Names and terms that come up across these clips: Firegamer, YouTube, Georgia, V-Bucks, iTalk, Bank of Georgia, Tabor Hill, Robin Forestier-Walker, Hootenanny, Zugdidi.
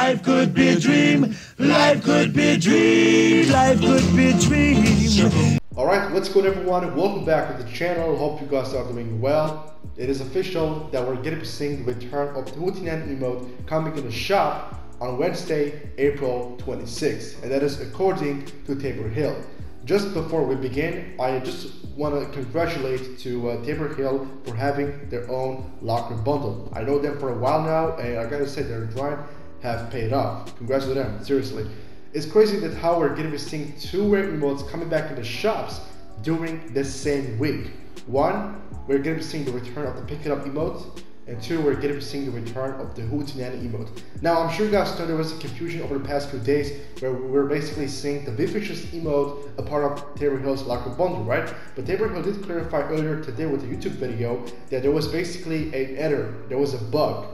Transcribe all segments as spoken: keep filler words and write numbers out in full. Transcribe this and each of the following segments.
Life could be a dream. Life could be a dream. Life could be a dream. Alright, what's good everyone? Welcome back to the channel. Hope you guys are doing well. It is official that we're going to be seeing the return of the Hootenanny emote coming in the shop on Wednesday, April twenty-sixth. And that is according to Tabor Hill. Just before we begin, I just want to congratulate to uh, Tabor Hill for having their own locker bundle. I know them for a while now, and I gotta say their grind have paid off. Congrats to them, seriously. It's crazy that how we're gonna be seeing two rare emotes coming back in the shops during the same week. One, we're gonna be seeing the return of the pick it up emote, and two, we're gonna be seeing the return of the Hootenanny emote. Now, I'm sure you guys know there was some confusion over the past few days where we were basically seeing the Vicious emote a part of Tabor Hill's locker bundle, right? But Tabor Hill did clarify earlier today with a YouTube video that there was basically an error, there was a bug.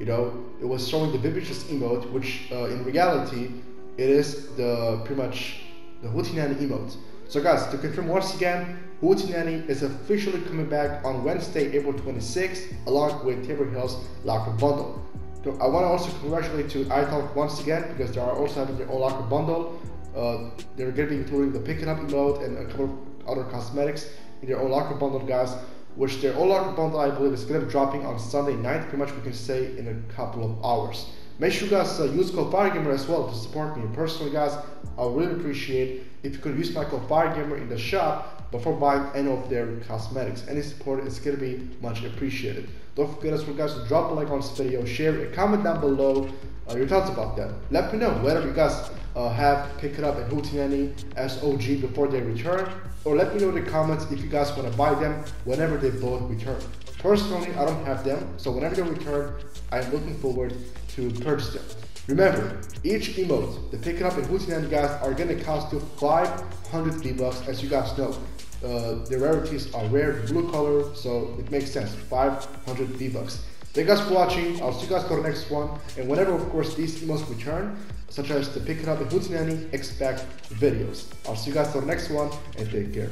You know, it was showing the Vicious emote, which uh, in reality, it is the pretty much the Hootenanny emote. So guys, to confirm once again, Hootenanny is officially coming back on Wednesday, April twenty-sixth, along with Tabor Hill's locker bundle. So I want to also congratulate to iTalk once again because they are also having their own locker bundle. Uh, they're going to be including the pick it up emote and a couple of other cosmetics in their own locker bundle, guys. Which their own locker bundle, I believe, is going to be dropping on Sunday night. Pretty much, we can say in a couple of hours. Make sure you guys uh, use code Firegamer as well to support me personally, guys. I would really appreciate if you could use my code Firegamer in the shop before buying any of their cosmetics. Any support is gonna be much appreciated. Don't forget as well, guys, to drop a like on this video, share it, comment down below uh, your thoughts about that. Let me know whether you guys uh, have Pick It Up and Hootenanny as O G before they return, or let me know in the comments if you guys want to buy them whenever they both return. Personally, I don't have them, so whenever they return, I'm looking forward to purchase them. Remember, each emote, the Pick It Up and Hootenanny guys, are going to cost you five hundred V-Bucks, as you guys know. Uh, the rarities are rare blue color, so it makes sense, five hundred V-Bucks. Thank you guys for watching, I'll see you guys for the next one, and whenever of course these emotes return, such as the Pick It Up and Hootenanny, expect videos. I'll see you guys for the next one, and take care.